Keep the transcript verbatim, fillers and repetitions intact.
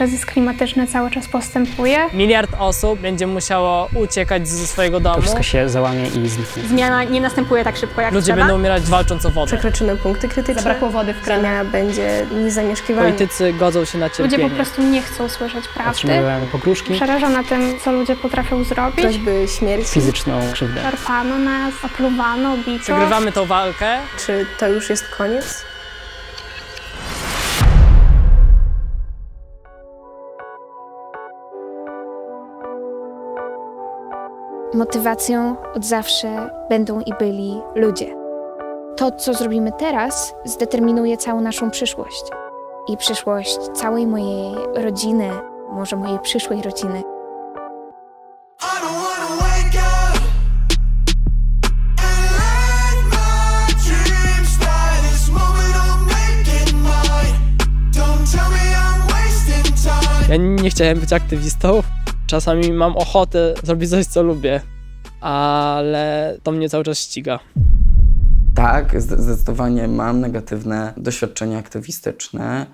kryzys klimatyczny cały czas postępuje. Miliard osób będzie musiało uciekać ze swojego domu. To wszystko się załamie i zniknie. Zmiana nie następuje tak szybko, jak Ludzie trzeba. będą umierać walcząc o wodę. Przekroczymy punkty krytyczne. Zabrakło wody w kranie. Ziemia będzie niezamieszkiwana. Politycy godzą się na cierpienie. Ludzie po prostu nie chcą słyszeć prawdy. Otrzymywałem pogróżki. Przerażona tym, co ludzie potrafią zrobić. Groźby śmierci. Fizyczną krzywdę. Szarpano nas, opluwano, bito. Przegrywamy tą walkę. Czy to już jest koniec? Motywacją od zawsze będą i byli ludzie. To, co zrobimy teraz, zdeterminuje całą naszą przyszłość. I przyszłość całej mojej rodziny, może mojej przyszłej rodziny. Ja nie chciałem być aktywistą. Czasami mam ochotę zrobić coś, co lubię, ale to mnie cały czas ściga. Tak, zdecydowanie mam negatywne doświadczenia aktywistyczne.